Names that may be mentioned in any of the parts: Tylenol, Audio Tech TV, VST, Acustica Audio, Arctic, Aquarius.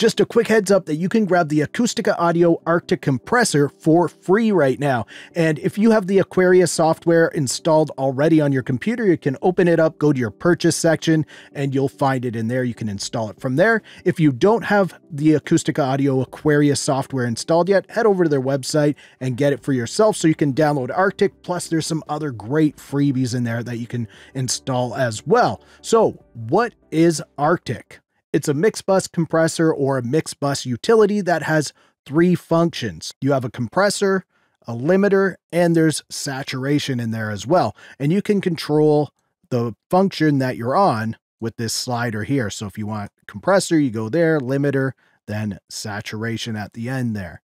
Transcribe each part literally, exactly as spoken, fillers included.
Just a quick heads up that you can grab the Acustica Audio Arctic compressor for free right now. And if you have the Aquarius software installed already on your computer, you can open it up, go to your purchase section, and you'll find it in there. You can install it from there. If you don't have the Acustica Audio Aquarius software installed yet, head over to their website and get it for yourself so you can download Arctic. Plus, there's some other great freebies in there that you can install as well. So what is Arctic? It's a mix bus compressor or a mix bus utility that has three functions. You have a compressor, a limiter, and there's saturation in there as well. And you can control the function that you're on with this slider here. So if you want compressor, you go there, limiter, then saturation at the end there.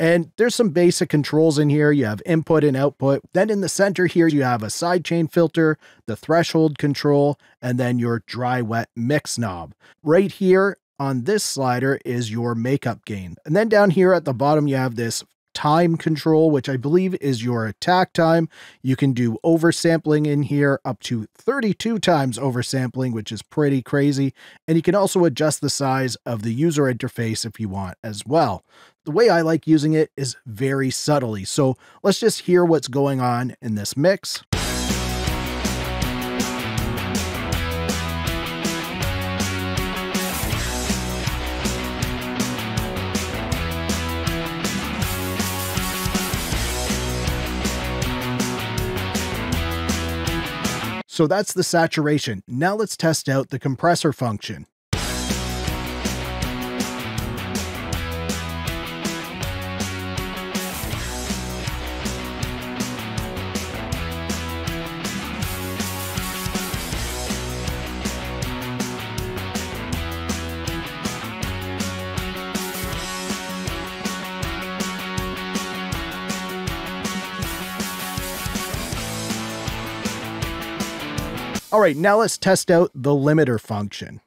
And there's some basic controls in here. You have input and output. Then in the center here, you have a sidechain filter, the threshold control, and then your dry wet mix knob. Right here on this slider is your makeup gain. And then down here at the bottom, you have this time control, which I believe is your attack time. You can do oversampling in here up to thirty-two times oversampling, which is pretty crazy. And you can also adjust the size of the user interface if you want as well. The way I like using it is very subtly. So let's just hear what's going on in this mix. So that's the saturation. Now let's test out the compressor function. All right, now let's test out the limiter function.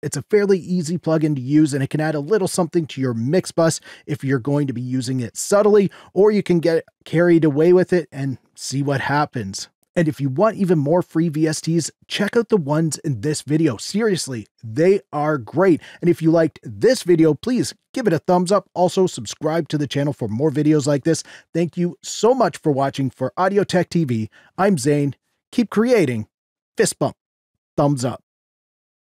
It's a fairly easy plugin to use, and it can add a little something to your mix bus if you're going to be using it subtly, or you can get carried away with it and see what happens. And if you want even more free V S Ts, check out the ones in this video. Seriously, they are great. And if you liked this video, please give it a thumbs up. Also, subscribe to the channel for more videos like this. Thank you so much for watching. For Audio Tech T V, I'm Zane. Keep creating. Fist bump. Thumbs up.